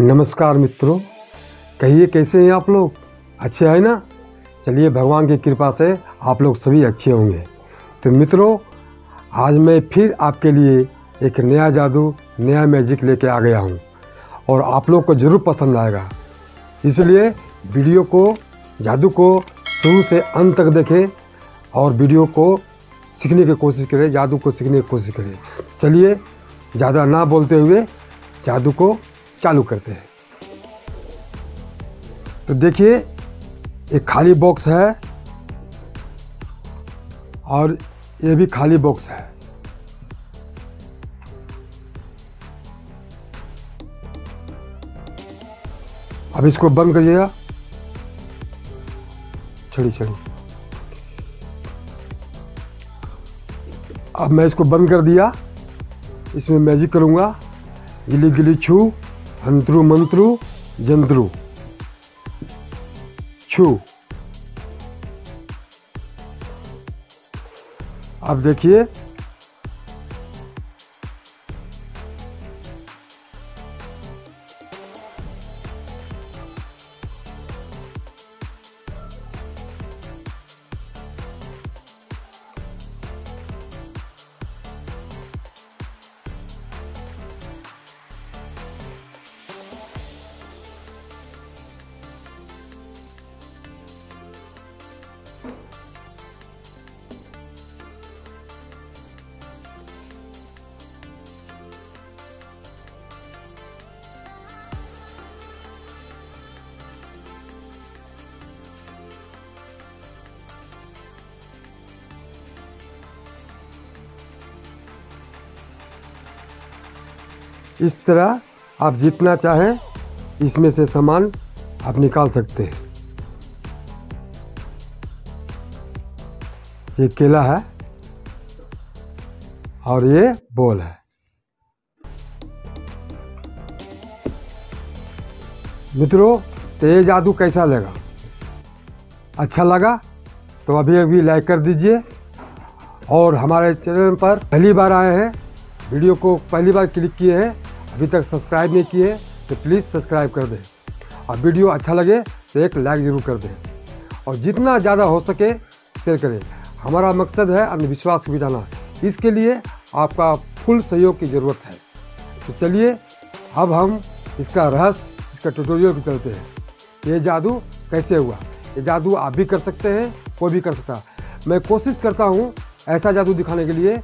नमस्कार मित्रों, कहिए कैसे हैं आप लोग? अच्छे हैं ना? चलिए, भगवान की कृपा से आप लोग सभी अच्छे होंगे। तो मित्रों, आज मैं फिर आपके लिए एक नया जादू, नया मैजिक लेके आ गया हूं और आप लोग को ज़रूर पसंद आएगा। इसलिए वीडियो को, जादू को शुरू से अंत तक देखें और वीडियो को सीखने की कोशिश करें, जादू को सीखने की कोशिश करें। चलिए, ज़्यादा ना बोलते हुए जादू को चालू करते हैं। तो देखिए, एक खाली बॉक्स है और ये भी खाली बॉक्स है। अब इसको बंद करिएगा। चलिए, अब मैं इसको बंद कर दिया। इसमें मैजिक करूंगा, गिली गिली छू, हंत्रु मंत्रु जंत्रु छू। अब देखिए, इस तरह आप जितना चाहें इसमें से सामान आप निकाल सकते हैं। ये केला है और ये बॉल है। मित्रों, तो ये जादू कैसा लगा? अच्छा लगा तो अभी लाइक कर दीजिए और हमारे चैनल पर पहली बार आए हैं, वीडियो को पहली बार क्लिक किए हैं, अभी तक सब्सक्राइब नहीं किए तो प्लीज़ सब्सक्राइब कर दें और वीडियो अच्छा लगे तो एक लाइक ज़रूर कर दें और जितना ज़्यादा हो सके शेयर करें। हमारा मकसद है अंधविश्वास को मिटाना, इसके लिए आपका फुल सहयोग की ज़रूरत है। तो चलिए, अब हम इसका रहस्य, इसका ट्यूटोरियल भी चलते हैं। ये जादू कैसे हुआ? ये जादू आप भी कर सकते हैं, कोई भी कर सकता है। मैं कोशिश करता हूँ ऐसा जादू दिखाने के लिए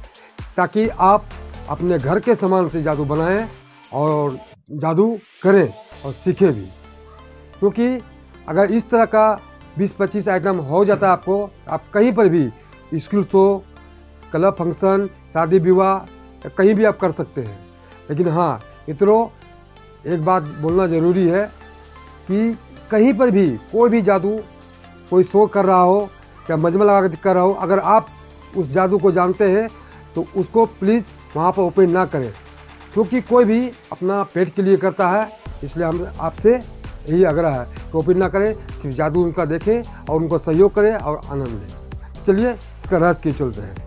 ताकि आप अपने घर के सामान से जादू बनाएं और जादू करें और सीखें भी, क्योंकि अगर इस तरह का 20-25 आइटम हो जाता है आपको, आप कहीं पर भी, स्कूल शो, क्लब फंक्शन, शादी विवाह, कहीं भी आप कर सकते हैं। लेकिन हाँ मित्रों, एक बात बोलना ज़रूरी है कि कहीं पर भी कोई भी जादू, कोई शो कर रहा हो या मजमा लगा कर रहा हो, अगर आप उस जादू को जानते हैं तो उसको प्लीज़ वहाँ पर ओपन ना करें, क्योंकि कोई भी अपना पेट के लिए करता है। इसलिए हम आपसे यही आग्रह है कि ओपन ना करें, सिर्फ जादू उनका देखें और उनको सहयोग करें और आनंद लें। चलिए, इसका रहस्य की चलते हैं।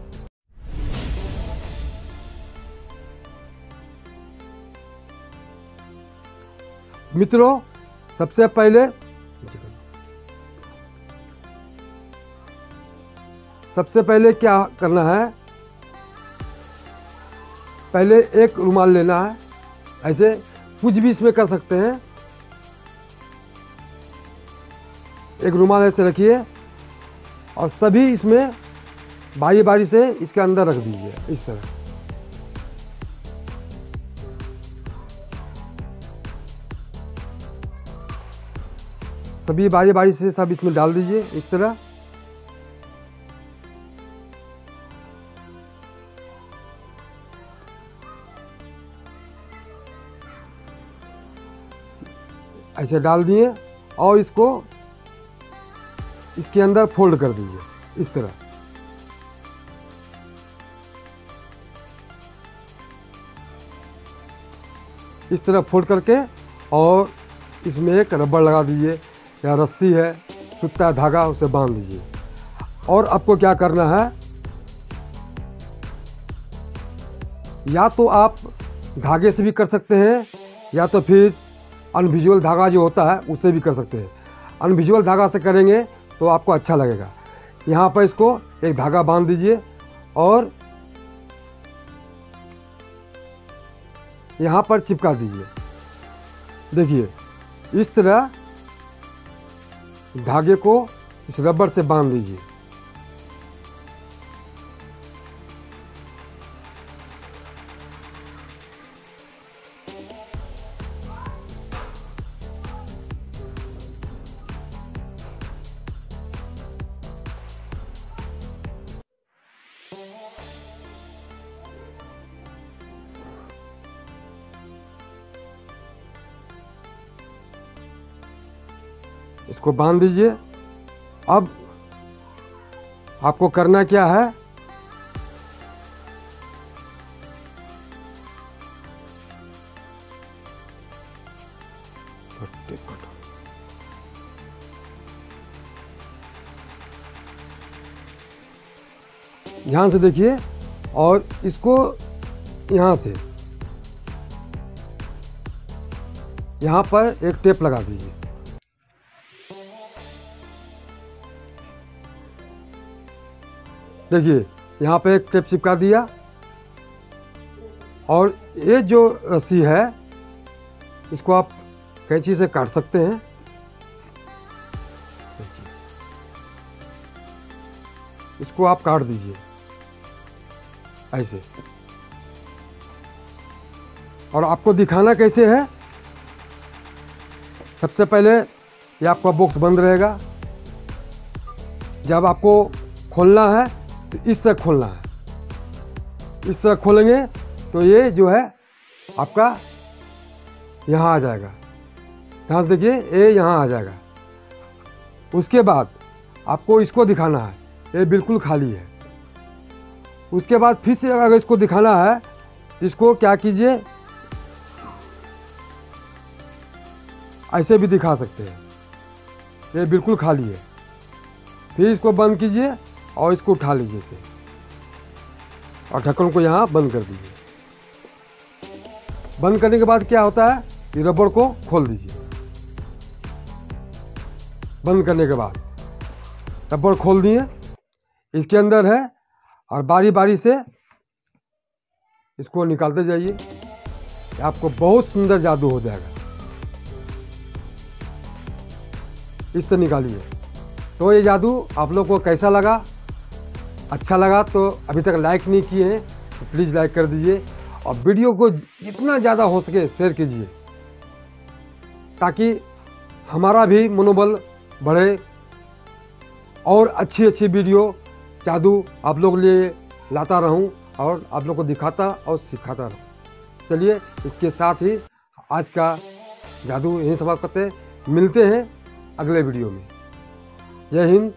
मित्रों, सबसे पहले क्या करना है, पहले एक रुमाल लेना है। ऐसे कुछ भी इसमें कर सकते हैं। एक रुमाल ऐसे रखिए और सभी इसमें बारी बारी से इसके अंदर रख दीजिए, इस तरह। सभी बारी बारी से सब इसमें डाल दीजिए, इस तरह। ऐसे डाल दिए और इसको इसके अंदर फोल्ड कर दीजिए, इस तरह। फोल्ड करके और इसमें एक रबड़ लगा दीजिए या रस्सी है, सूता धागा, उसे बांध दीजिए। और आपको क्या करना है, या तो आप धागे से भी कर सकते हैं या तो फिर अनविजुअल धागा जो होता है उससे भी कर सकते हैं। अनविजुअल धागा से करेंगे तो आपको अच्छा लगेगा। यहाँ पर इसको एक धागा बांध दीजिए और यहाँ पर चिपका दीजिए। देखिए इस तरह धागे को इस रबर से बांध लीजिए। इसको बांध दीजिए। अब आपको करना क्या है, ध्यान से देखिए और इसको यहां से यहां पर एक टेप लगा दीजिए। देखिए यहाँ पे एक टेप चिपका दिया और ये जो रस्सी है इसको आप कैंची से काट सकते हैं। इसको आप काट दीजिए ऐसे। और आपको दिखाना कैसे है, सबसे पहले ये आपका बॉक्स बंद रहेगा। जब आपको खोलना है तो इस तरह खोलना है। इस तरह खोलेंगे तो ये जो है आपका यहाँ आ जाएगा। ध्यान से देखिए ये यहाँ आ जाएगा। उसके बाद आपको इसको दिखाना है, ये बिल्कुल खाली है। उसके बाद फिर से अगर इसको दिखाना है, इसको क्या कीजिए, ऐसे भी दिखा सकते हैं, ये बिल्कुल खाली है। फिर इसको बंद कीजिए और इसको उठा लीजिए इसे और ढक्कन को यहाँ बंद कर दीजिए। बंद करने के बाद क्या होता है, ये रबड़ को खोल दीजिए। बंद करने के बाद रबड़ खोल दिए, इसके अंदर है और बारी बारी से इसको निकालते जाइए। आपको बहुत सुंदर जादू हो जाएगा। इससे निकालिए। तो ये जादू आप लोग को कैसा लगा? अच्छा लगा तो अभी तक लाइक नहीं किए हैं तो प्लीज़ लाइक कर दीजिए और वीडियो को जितना ज़्यादा हो सके शेयर कीजिए ताकि हमारा भी मनोबल बढ़े और अच्छी वीडियो जादू आप लोग लिए लाता रहूं और आप लोग को दिखाता और सिखाता रहूं। चलिए इसके साथ ही आज का जादू यहीं समाप्त करते हैं। मिलते हैं अगले वीडियो में। जय हिंद,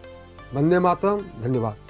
वंदे मातरम, धन्यवाद।